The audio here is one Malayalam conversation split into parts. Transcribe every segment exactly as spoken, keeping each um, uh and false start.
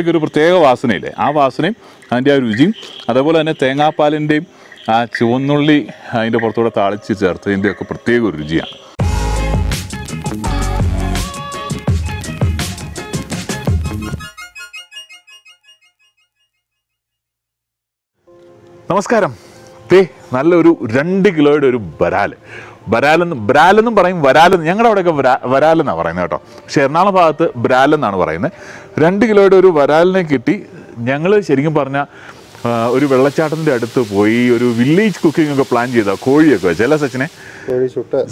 മുളയ്ക്ക് ഒരു പ്രത്യേക വാസനയില്ലേ, ആ വാസനയും അതിൻ്റെ ആ രുചിയും അതേപോലെ തന്നെ തേങ്ങാപ്പാലിൻ്റെയും ആ ചുവന്നുള്ളി അതിൻ്റെ പുറത്തൂടെ താളിച്ച് ചേർത്തതിൻ്റെയൊക്കെ പ്രത്യേക ഒരു രുചിയാണ്. നമസ്കാരം. തേ നല്ലൊരു രണ്ട് കിലോയുടെ ഒരു വരാൽ, വരാലെന്ന് ബ്രാലെന്നും പറയും, വരാലെന്ന് ഞങ്ങളുടെ അവിടെയൊക്കെ വരാ വരാലെന്നാണ് പറയുന്നത് കേട്ടോ. പക്ഷേ എറണാകുളം ഭാഗത്ത് ബ്രാലെന്നാണ് പറയുന്നത്. രണ്ട് കിലോയുടെ ഒരു വരാലിനെ കിട്ടി. ഞങ്ങൾ ശരിക്കും പറഞ്ഞാൽ ഒരു വെള്ളച്ചാട്ടത്തിൻ്റെ അടുത്ത് പോയി ഒരു വില്ലേജ് കുക്കിംഗ് ഒക്കെ പ്ലാൻ ചെയ്താൽ കോഴിയൊക്കെ വെച്ചാൽ അല്ല സച്ചിനെ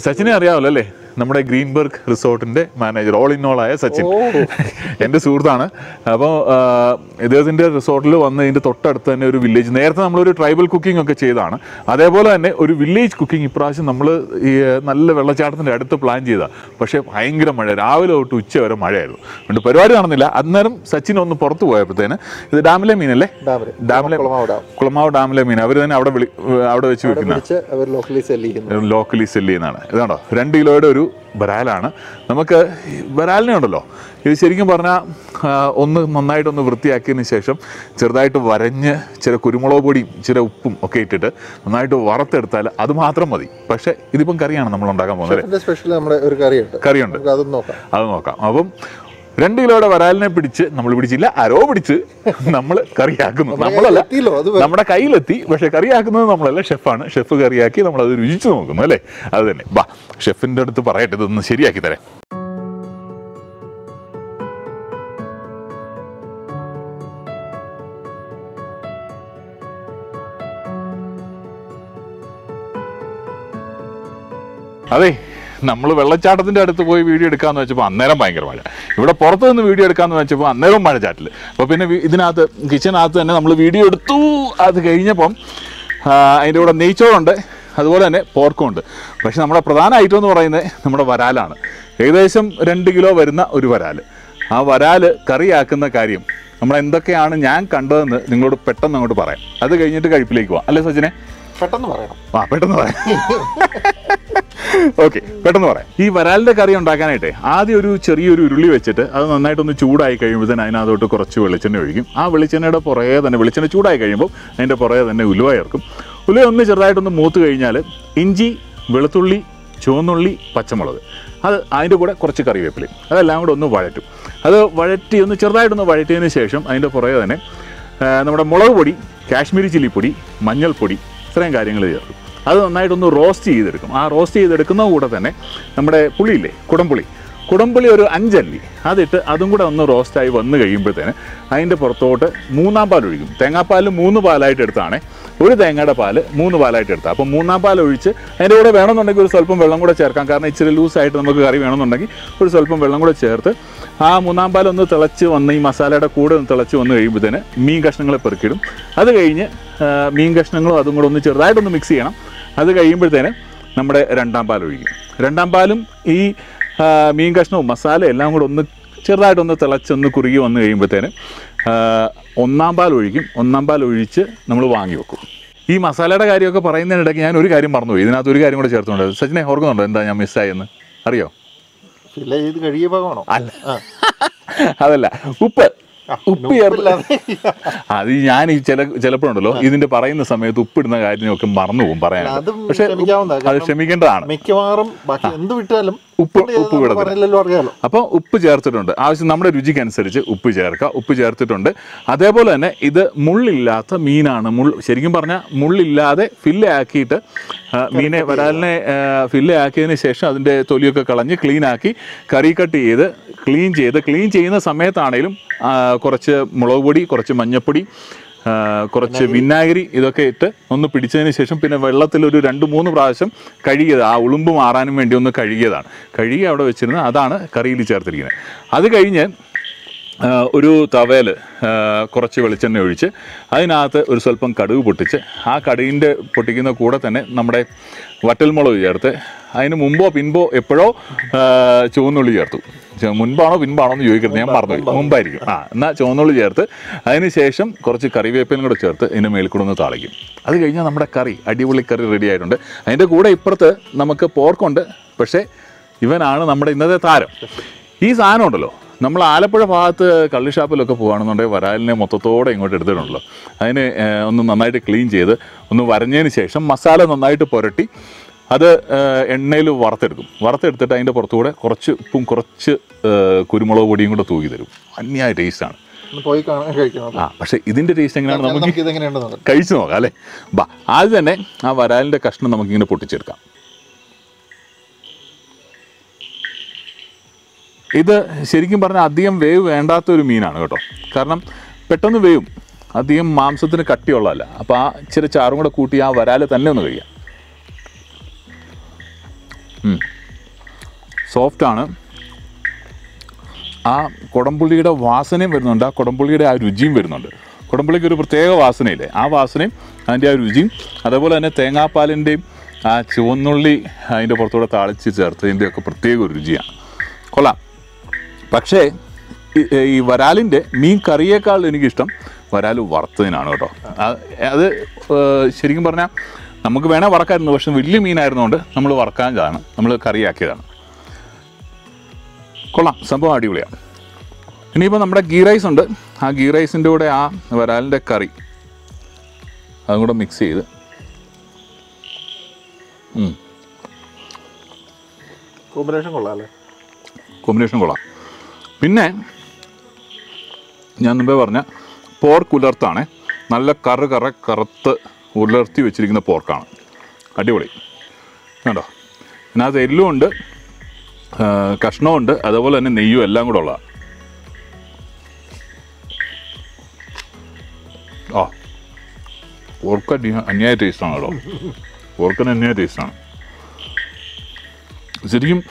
സച്ചിനെ അറിയാമല്ലോ അല്ലേ, നമ്മുടെ ഗ്രീൻബർഗ് റിസോർട്ടിൻ്റെ മാനേജർ, ഓൾ ഇൻ ഓൾ ആയ സച്ചിൻ എൻ്റെ സുഹൃത്താണ്. അപ്പോൾ ഇദ്ദേഹത്തിൻ്റെ റിസോർട്ടിൽ വന്ന് ഇതിൻ്റെ തൊട്ടടുത്ത് തന്നെ ഒരു വില്ലേജ്, നേരത്തെ നമ്മളൊരു ട്രൈബൽ കുക്കിംഗ് ഒക്കെ ചെയ്തതാണ്, അതേപോലെ തന്നെ ഒരു വില്ലേജ് കുക്കിംഗ് ഇപ്രാവശ്യം നമ്മൾ ഈ നല്ല വെള്ളച്ചാട്ടത്തിൻ്റെ അടുത്ത് പ്ലാൻ ചെയ്താൽ. പക്ഷേ ഭയങ്കര മഴ, രാവിലെ തൊട്ട് ഉച്ച വരെ മഴയായിരുന്നു, അതുകൊണ്ട് പരിപാടി നടന്നില്ല. അന്നേരം സച്ചിൻ ഒന്ന് പുറത്ത് പോയപ്പോഴത്തേന് ഇത് ഡാമിലെ മീനല്ലേ, ഡാമിലെ കുളമാവ് ഡാമിലെ മീൻ അവർ തന്നെ അവിടെ അവിടെ വെച്ച് വിൽക്കുന്ന ലോക്കലി സെല്ല് ചെയ്യുന്നതാണ്. ഇതാണോ രണ്ട് കിലോയുടെ ഒരു വരാലാണ്. നമുക്ക് വരാലിനെ ഉണ്ടല്ലോ, ഇത് ശരിക്കും പറഞ്ഞാൽ ഒന്ന് നന്നായിട്ടൊന്ന് വൃത്തിയാക്കിയതിന് ശേഷം ചെറുതായിട്ട് വരഞ്ഞ് ചില കുരുമുളക് പൊടിയും ചില ഉപ്പും ഒക്കെ ഇട്ടിട്ട് നന്നായിട്ട് വറുത്തെടുത്താൽ അത് മാത്രം മതി. പക്ഷേ ഇതിപ്പം കറിയാണ് നമ്മൾ ഉണ്ടാക്കാൻ പോകുന്നത്, കറിയുണ്ട്, അത് നോക്കാം. അപ്പം രണ്ട് കിലോയുടെ വരാലിനെ പിടിച്ച് നമ്മൾ പിടിച്ചില്ല, ആരോ പിടിച്ച് നമ്മൾ കറിയാക്കുന്നു. നമ്മളല്ല, നമ്മുടെ കയ്യിലെത്തി, പക്ഷെ കറിയാക്കുന്നത് നമ്മളല്ല, ഷെഫാണ്. ഷെഫ് കറിയാക്കി നമ്മളത് രുചിച്ച് നോക്കുന്നു അല്ലേ. അത് തന്നെ വാ ഷെഫിൻ്റെ അടുത്ത് പറയട്ടെ, ഇതൊന്ന് ശരിയാക്കി തരാം. അതെ, നമ്മൾ വെള്ളച്ചാട്ടത്തിൻ്റെ അടുത്ത് പോയി വീഡിയോ എടുക്കാമെന്ന് വെച്ചപ്പോൾ അന്നേരം ഭയങ്കര മഴ, ഇവിടെ പുറത്തു നിന്ന് വീഡിയോ എടുക്കാമെന്ന് വെച്ചപ്പോൾ അന്നേരം മഴ ചാറ്റിൽ. അപ്പോൾ പിന്നെ ഇതിനകത്ത് കിച്ചനകത്ത് തന്നെ നമ്മൾ വീഡിയോ എടുത്തു. അത് കഴിഞ്ഞപ്പം അതിൻ്റെ കൂടെ നെയ്ച്ചോറുണ്ട്, അതുപോലെ തന്നെ പോർക്കുണ്ട്. പക്ഷേ നമ്മുടെ പ്രധാന ഐറ്റം എന്ന് പറയുന്നത് നമ്മുടെ വരാലാണ്. ഏകദേശം രണ്ട് കിലോ വരുന്ന ഒരു വരാൽ. ആ വരാൽ കറിയാക്കുന്ന കാര്യം നമ്മളെന്തൊക്കെയാണ് ഞാൻ കണ്ടതെന്ന് നിങ്ങളോട് പെട്ടെന്ന് അങ്ങോട്ട് പറയാം. അത് കഴിഞ്ഞിട്ട് കഴിപ്പിലേക്ക് പോവാം അല്ലേ സച്ചിനെ? പെട്ടെന്ന് പറയാം, ആ പെട്ടെന്ന് പറയാം. ഓക്കെ, പെട്ടെന്ന് പറയാം. ഈ വരാലിൻ്റെ കറി ഉണ്ടാക്കാനായിട്ട് ആദ്യം ഒരു ചെറിയൊരു ഉരുളി വെച്ചിട്ട് അത് നന്നായിട്ടൊന്ന് ചൂടായി കഴിയുമ്പോൾ തന്നെ അതിനകത്തോട്ട് കുറച്ച് വെളിച്ചെണ്ണ ഒഴിക്കും. ആ വെളിച്ചെണ്ണയുടെ പുറകെ തന്നെ, വെളിച്ചെണ്ണ ചൂടായി കഴിയുമ്പോൾ അതിൻ്റെ പുറകെ തന്നെ ഉലുവ ചേർക്കും. ഉലുവ ഒന്ന് ചെറുതായിട്ടൊന്ന് മൂത്ത് കഴിഞ്ഞാൽ ഇഞ്ചി, വെളുത്തുള്ളി, ചുവന്നുള്ളി, പച്ചമുളക്, അത് അതിൻ്റെ കൂടെ കുറച്ച് കറിവേപ്പില, അതെല്ലാം കൂടെ ഒന്ന് വഴറ്റും. അത് വഴറ്റി ഒന്ന് ചെറുതായിട്ടൊന്ന് വഴറ്റിയതിന് ശേഷം അതിൻ്റെ പുറകെ തന്നെ നമ്മുടെ മുളക് പൊടി, കാശ്മീരി ചില്ലിപ്പൊടി, മഞ്ഞൾപ്പൊടി, ഇത്രയും കാര്യങ്ങൾ ചേർക്കും. അത് നന്നായിട്ടൊന്ന് റോസ്റ്റ് ചെയ്തെടുക്കും. ആ റോസ്റ്റ് ചെയ്തെടുക്കുന്ന കൂടെ തന്നെ നമ്മുടെ പുളിയില്ലേ, കുടംപുളി, കുടംപുളി ഒരു അഞ്ചല്ലി അതിട്ട് അതും കൂടെ ഒന്ന് റോസ്റ്റായി വന്നു കഴിയുമ്പോഴത്തേന് അതിൻ്റെ പുറത്തോട്ട് മൂന്നാം പാൽ ഒഴിക്കും. തേങ്ങാപ്പാൽ മൂന്ന് പാലായിട്ട് എടുത്താണ്, ഒരു തേങ്ങയുടെ പാല് മൂന്ന് പാലായിട്ട് എടുത്താൽ. അപ്പോൾ മൂന്നാം പാൽ ഒഴിച്ച് അതിൻ്റെ കൂടെ വേണമെന്നുണ്ടെങ്കിൽ ഒരു സ്വല്പം വെള്ളം കൂടെ ചേർക്കാം, കാരണം ഇച്ചിരി ലൂസായിട്ട് നമുക്ക് കറി വേണമെന്നുണ്ടെങ്കിൽ ഒരു സ്വല്പം വെള്ളം കൂടെ ചേർത്ത് ആ മൂന്നാം പാൽ ഒന്ന് തിളച്ച് വന്ന് ഈ മസാലയുടെ കൂടെ ഒന്ന് തിളച്ച് വന്ന് കഴിയുമ്പോഴത്തേന് മീൻ കഷ്ണങ്ങളെ പെറുക്കിയിടും. അത് കഴിഞ്ഞ് മീൻ കഷ്ണങ്ങളും അതും കൂടെ ഒന്ന് ചെറുതായിട്ടൊന്ന് മിക്സ് ചെയ്യണം. അത് കഴിയുമ്പോഴത്തേന് നമ്മുടെ രണ്ടാം പാൽ ഒഴിക്കും. രണ്ടാം പാലും ഈ മീൻ കഷ്ണവും മസാലയും എല്ലാം കൂടെ ഒന്ന് ചെറുതായിട്ടൊന്ന് തിളച്ചൊന്ന് കുറുകി വന്നു കഴിയുമ്പോഴത്തേന് ഒന്നാം പാൽ ഒഴിക്കും. ഒന്നാം പാൽ ഒഴിച്ച് നമ്മൾ വാങ്ങി വെക്കും. ഈ മസാലയുടെ കാര്യമൊക്കെ പറയുന്നതിനിടയ്ക്ക് ഞാൻ ഒരു കാര്യം മറന്നുപോയി, ഇതിനകത്ത് ഒരു കാര്യം കൂടെ ചേർത്തുണ്ട്. സച്ചിനെ ഓർക്കുന്നുണ്ടോ എന്താ ഞാൻ മിസ്സായെന്ന്? അറിയോ? അല്ല അതല്ല, ഉപ്പ് ഉപ്പ് അത് ഞാൻ ഈ ചില ചിലപ്പോഴുണ്ടല്ലോ ഇതിന്റെ പറയുന്ന സമയത്ത് ഉപ്പിടുന്ന കാര്യമൊക്കെ മറന്നു പോകും പറയാൻ. പക്ഷെ അത് ക്ഷമിക്കേണ്ടതാണ്, മിക്കവാറും എന്ത് വിട്ടാലും ഉപ്പ് ഉപ്പ് വിടത്തില്ല. അപ്പോൾ ഉപ്പ് ചേർത്തിട്ടുണ്ട്, ആവശ്യം നമ്മുടെ രുചിക്കനുസരിച്ച് ഉപ്പ് ചേർക്കുക. ഉപ്പ് ചേർത്തിട്ടുണ്ട്. അതേപോലെ തന്നെ ഇത് മുള്ളില്ലാത്ത മീനാണ്. മുൾ ശരിക്കും പറഞ്ഞാൽ മുള്ളില്ലാതെ ഫില്ലെ ആക്കിയിട്ട് മീനെ, വരാലിനെ ഫില്ലെ ആക്കിയതിന് ശേഷം അതിൻ്റെ തൊലിയൊക്കെ കളഞ്ഞ് ക്ലീനാക്കി കറി കട്ട് ചെയ്ത് ക്ലീൻ ചെയ്ത് ക്ലീൻ ചെയ്യുന്ന സമയത്താണേലും കുറച്ച് മുളക് പൊടി, കുറച്ച് മഞ്ഞൾപ്പൊടി, കുറച്ച് വിനാഗിരി ഇതൊക്കെ ഇട്ട് ഒന്ന് പിടിച്ചതിന് ശേഷം പിന്നെ വെള്ളത്തിൽ ഒരു രണ്ട് മൂന്ന് പ്രാവശ്യം കഴുകിയത്, ആ ഉളുമ്പ് മാറാനും വേണ്ടി ഒന്ന് കഴുകിയതാണ്, കഴുകി അവിടെ വെച്ചിരുന്നത് അതാണ് കറിയിൽ ചേർത്തിരിക്കുന്നത്. അത് കഴിഞ്ഞ് ഒരു തവയിൽ കുറച്ച് വെളിച്ചെണ്ണ ഒഴിച്ച് അതിനകത്ത് ഒരു സ്വല്പം കടുക് പൊട്ടിച്ച് ആ കടുകിൻ്റെ പൊട്ടിക്കുന്ന കൂടെ തന്നെ നമ്മുടെ വറ്റൽമുളക് ചേർത്ത് അതിന് മുമ്പോ പിൻപോ എപ്പോഴോ ചുവന്നുള്ളി ചേർത്തു. മുൻപാണോ പിൻപാണോ എന്ന് ചോദിക്കരുത്, ഞാൻ മറന്നുപോയി, മുമ്പായിരിക്കും. ആ എന്നാൽ ചുവന്നുള്ളി ചേർത്ത് അതിന് ശേഷം കുറച്ച് കറിവേപ്പിലും കൂടെ ചേർത്ത് ഇതിൻ്റെ മേൽക്കൂടെ ഒന്ന് താളിക്കും. അത് കഴിഞ്ഞാൽ നമ്മുടെ കറി, അടിപൊളി കറി റെഡി ആയിട്ടുണ്ട്. അതിൻ്റെ കൂടെ ഇപ്പുറത്ത് നമുക്ക് പോർക്കുണ്ട്. പക്ഷേ ഇവനാണ് നമ്മുടെ ഇന്നത്തെ താരം. ഈ സാധനം ഉണ്ടല്ലോ നമ്മൾ ആലപ്പുഴ ഭാഗത്ത് കള്ളിഷാപ്പിലൊക്കെ പോവുകയാണെന്നുണ്ടെങ്കിൽ വരാലിനെ മൊത്തത്തോടെ ഇങ്ങോട്ട് എടുത്തിട്ടുണ്ടല്ലോ. അതിനെ ഒന്ന് നന്നായിട്ട് ക്ലീൻ ചെയ്ത് ഒന്ന് വരഞ്ഞതിന് ശേഷം മസാല നന്നായിട്ട് പുരട്ടി അത് എണ്ണയിൽ വറുത്തെടുക്കും. വറുത്തെടുത്തിട്ട് അതിൻ്റെ പുറത്തുകൂടെ കുറച്ച് ഉപ്പും കുറച്ച് കുരുമുളക് പൊടിയും കൂടെ തൂക്കി തരും. അന്യായ ടേസ്റ്റാണ്. ആ പക്ഷേ ഇതിൻ്റെ ടേസ്റ്റ് എങ്ങനെയാണ് നമുക്ക് ഇതെങ്ങനെയാണ് കഴിച്ചു നോക്കാം അല്ലേ. ബാ ആദ്യം തന്നെ ആ വരാലിൻ്റെ കഷ്ണം നമുക്കിങ്ങനെ പൊട്ടിച്ചെടുക്കാം. ഇത് ശരിക്കും പറഞ്ഞാൽ അധികം വേവ് വേണ്ടാത്തൊരു മീനാണ് കേട്ടോ. കാരണം പെട്ടെന്ന് വേവും, അധികം മാംസത്തിന് കട്ടിയുള്ളതല്ല. അപ്പോൾ ആ ഇച്ചിരി ചാറും കൂടെ കൂട്ടി ആ വരാൽ തന്നെ ഒന്ന് കഴിയാം. സോഫ്റ്റാണ്. ആ കുടംപുള്ളിയുടെ വാസനയും വരുന്നുണ്ട്, ആ കുടംപുള്ളിയുടെ ആ രുചിയും വരുന്നുണ്ട്. കുടംപുള്ളിക്ക് ഒരു പ്രത്യേക വാസനയില്ലേ, ആ വാസനയും അതിൻ്റെ ആ രുചിയും. അതേപോലെ തന്നെ തേങ്ങാപ്പാലിൻ്റെയും ആ ചുവന്നുള്ളി അതിൻ്റെ പുറത്തൂടെ താളിച്ച് ചേർത്തതിൻ്റെയൊക്കെ പ്രത്യേക ഒരു രുചിയാണ്. കൊള്ളാം. പക്ഷേ ഈ വരാലിൻ്റെ മീൻ കറിയേക്കാൾ എനിക്കിഷ്ടം വരാൽ വറുത്തതിനാണ് കേട്ടോ. അത് ശരിക്കും പറഞ്ഞാൽ നമുക്ക് വേണേൽ വറക്കായിരുന്നു, പക്ഷെ വലിയ മീനായിരുന്നുകൊണ്ട് നമ്മൾ വറക്കാൻ കാരണം നമ്മൾ കറിയാക്കിയതാണ്. കൊള്ളാം, സംഭവം അടിപൊളിയാണ്. ഇനിയിപ്പോൾ നമ്മുടെ ഗീ റൈസ് ഉണ്ട്. ആ ഗീ റൈസിൻ്റെ കൂടെ ആ വരാലിൻ്റെ കറി അതും കൂടെ മിക്സ് ചെയ്ത് കോമ്പിനേഷൻ കൊള്ളാം അല്ലേ. കോമ്പിനേഷൻ കൊള്ളാം. പിന്നെ ഞാൻ മുമ്പേ പറഞ്ഞ പോർക്ക് ഉലർത്താണ്. നല്ല കറ കറ കറുത്ത് ഉലർത്തി വെച്ചിരിക്കുന്ന പോർക്കാണ്. അടിപൊളി കണ്ടോ. അതിനകത്ത് എല്ലുമുണ്ട്, കഷ്ണമുണ്ട്, അതുപോലെ തന്നെ നെയ്യും എല്ലാം കൂടെ ഉള്ളതാണ്. ആ പോർക്ക് അന്യായ ടേസ്റ്റാണ് കേട്ടോ. പോർക്കിന് അന്യായ ടേസ്റ്റാണ് ശരിക്കും.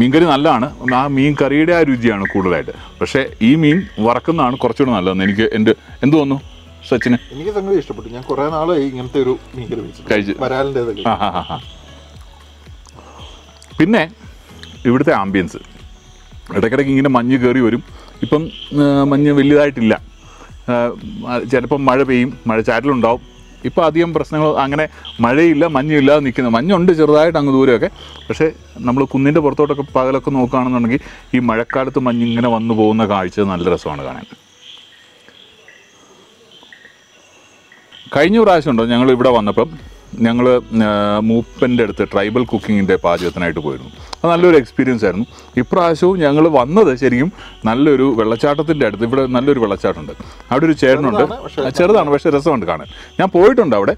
മീൻകറി നല്ലതാണ്, ആ മീൻ കറിയുടെ ആ രുചിയാണ് കൂടുതലായിട്ട്. പക്ഷേ ഈ മീൻ വറക്കുന്നതാണ് കുറച്ചുകൂടെ നല്ലതെന്ന് എനിക്ക് എൻ്റെ എന്ത് തോന്നുന്നു സച്ചിന്? എനിക്ക് സംഗതി ഇഷ്ടപ്പെട്ടു. ഞാൻ കുറേ നാളായി ഇങ്ങനത്തെ ഒരു മീൻകറി കഴിച്ചു വരാലിൻ്റെ. ആ ഹാ ഹാ. പിന്നെ ഇവിടുത്തെ ആംബിയൻസ് ഇടയ്ക്കിടയ്ക്ക് ഇങ്ങനെ മഞ്ഞ് കയറി വരും. ഇപ്പം മഞ്ഞ് വലിയതായിട്ടില്ല, ചിലപ്പം മഴ പെയ്യും, മഴ ചാറ്റലുണ്ടാവും. ഇപ്പോൾ അധികം പ്രശ്നങ്ങൾ അങ്ങനെ മഴയില്ല മഞ്ഞില്ലാതെ നിൽക്കുന്നത്. മഞ്ഞുണ്ട് ചെറുതായിട്ട് അങ്ങ് ദൂരമൊക്കെ, പക്ഷേ നമ്മൾ കുന്നിൻ്റെ പുറത്തോട്ടൊക്കെ പകലൊക്കെ നോക്കുകയാണെന്നുണ്ടെങ്കിൽ ഈ മഴക്കാലത്ത് മഞ്ഞിങ്ങനെ വന്നു പോകുന്ന കാഴ്ച നല്ല രസമാണ് കാണാൻ. കഴിഞ്ഞ പ്രാവശ്യം ഉണ്ടോ ഞങ്ങൾ ഇവിടെ വന്നപ്പം ഞങ്ങൾ മൂപ്പൻ്റെ അടുത്ത് ട്രൈബൽ കുക്കിങ്ങിൻ്റെ പാചകത്തിനായിട്ട് പോയിരുന്നു. അത് നല്ലൊരു എക്സ്പീരിയൻസ് ആയിരുന്നു. ഇപ്രാവശ്യവും ഞങ്ങൾ വന്നത് ശരിക്കും നല്ലൊരു വെള്ളച്ചാട്ടത്തിൻ്റെ അടുത്ത്. ഇവിടെ നല്ലൊരു വെള്ളച്ചാട്ടമുണ്ട്, അവിടെ ഒരു ചേട്ടനുണ്ട്. ചെറുതാണ് പക്ഷേ രസമുണ്ട് കാണാൻ. ഞാൻ പോയിട്ടുണ്ട് അവിടെ.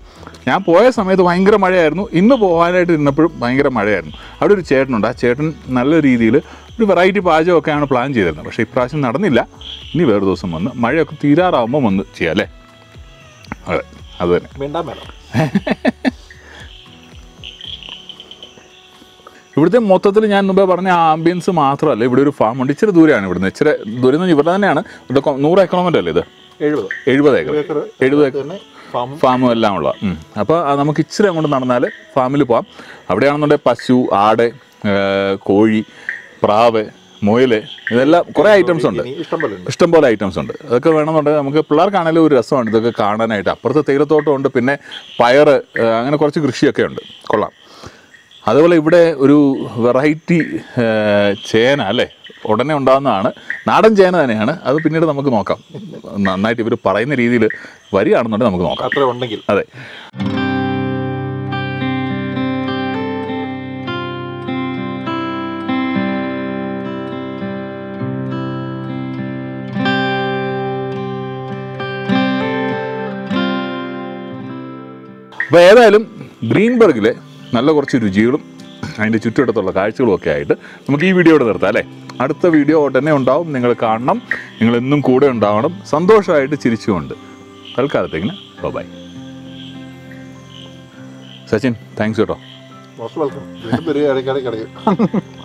ഞാൻ പോയ സമയത്ത് ഭയങ്കര മഴയായിരുന്നു. ഇന്ന് പോകാനായിട്ട് ഇരുന്നപ്പോഴും ഭയങ്കര മഴയായിരുന്നു. അവിടെ ഒരു ചേട്ടനുണ്ട്. ആ ചേട്ടൻ നല്ല രീതിയിൽ ഒരു വെറൈറ്റി പാചകമൊക്കെയാണ് പ്ലാൻ ചെയ്തിരുന്നത്. പക്ഷേ ഇപ്രാവശ്യം നടന്നില്ല. ഇനി വേറെ ദിവസം വന്ന് മഴയൊക്കെ തീരാറാവുമ്പോൾ വന്ന് ചെയ്യാം അല്ലേ. അതെ അത് തന്നെ. വേണ്ടാൻ വേണം. ഇവിടുത്തെ മൊത്തത്തിൽ ഞാൻ മുമ്പേ പറഞ്ഞ ആ ആംബിയൻസ് മാത്രമല്ല, ഇവിടെ ഒരു ഫാമുണ്ട്. ഇച്ചിരി ദൂരെയാണ് ഇവിടുന്ന്, ഇച്ചിരി ദൂരം എന്ന് ഇവിടെ തന്നെയാണ്. ഇവിടെ നൂറ് ഏക്കറോമൻ്റ് അല്ലേ ഇത്? എഴുപത് എഴുപത് ഏക്കർ എഴുപത് ഏക്കർ ഫാമും എല്ലാം ഉള്ള. അപ്പോൾ നമുക്ക് ഇച്ചിരി അങ്ങോട്ട് നടന്നാൽ ഫാമിൽ പോകാം. അവിടെയാണെന്നുണ്ടെങ്കിൽ പശു, ആട്, കോഴി, പ്രാവ്, മുയൽ, ഇതെല്ലാം കുറേ ഐറ്റംസ് ഉണ്ട്. ഇഷ്ടംപോലെ ഐറ്റംസ് ഉണ്ട്. അതൊക്കെ വേണമെന്നുണ്ടെങ്കിൽ നമുക്ക് പിള്ളേർക്കാണെങ്കിലും ഒരു രസമാണ് ഇതൊക്കെ കാണാനായിട്ട്. അപ്പുറത്ത് തേയിലത്തോട്ടമുണ്ട്, പിന്നെ പയർ, അങ്ങനെ കുറച്ച് കൃഷിയൊക്കെ ഉണ്ട്. കൊള്ളാം. അതുപോലെ ഇവിടെ ഒരു വെറൈറ്റി ചേന അല്ലേ ഉടനെ ഉണ്ടാകുന്നതാണ്. നാടൻ ചേന തന്നെയാണ്. അത് പിന്നീട് നമുക്ക് നോക്കാം. നന്നായിട്ട് ഇവർ പറയുന്ന രീതിയിൽ വരികയാണെന്നുണ്ടെങ്കിൽ നമുക്ക് നോക്കാം അത്ര ഉണ്ടെങ്കിൽ. അതെ. അപ്പോൾ ഏതായാലും ഗ്രീൻബർഗിലെ നല്ല കുറച്ച് രുചികളും അതിൻ്റെ ചുറ്റുവട്ടത്തുള്ള കാഴ്ചകളും ഒക്കെ ആയിട്ട് നമുക്ക് ഈ വീഡിയോയുടെ നിർത്താം അല്ലേ. അടുത്ത വീഡിയോ ഉടനെ ഉണ്ടാവും. നിങ്ങൾ കാണണം, നിങ്ങളെന്നും കൂടെ ഉണ്ടാവണം, സന്തോഷമായിട്ട് ചിരിച്ചുകൊണ്ട്. തൽക്കാലത്തേക്കിന് ബൈ ബൈ. സച്ചിൻ താങ്ക്സ് കേട്ടോ.